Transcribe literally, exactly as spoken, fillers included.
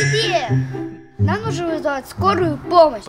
идея! Нам нужно вызвать скорую помощь!